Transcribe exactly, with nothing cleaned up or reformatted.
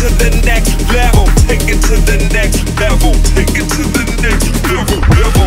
to the next level, take it to the next level, take it to the next level, level.